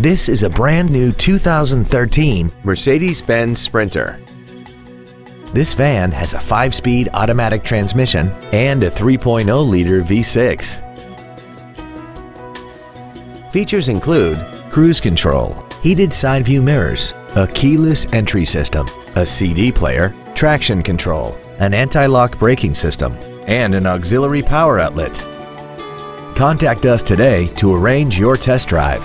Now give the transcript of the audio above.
This is a brand new 2013 Mercedes-Benz Sprinter. This van has a 5-speed automatic transmission and a 3.0-liter V6. Features include cruise control, heated side view mirrors, a keyless entry system, a CD player, traction control, an anti-lock braking system, and an auxiliary power outlet. Contact us today to arrange your test drive.